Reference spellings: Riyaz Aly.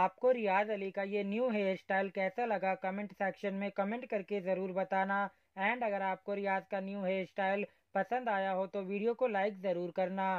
आपको रियाज अली का ये न्यू हेयर स्टाइल कैसा लगा, कमेंट सेक्शन में कमेंट करके ज़रूर बताना। एंड अगर आपको रियाज का न्यू हेयर स्टाइल पसंद आया हो तो वीडियो को लाइक ज़रूर करना।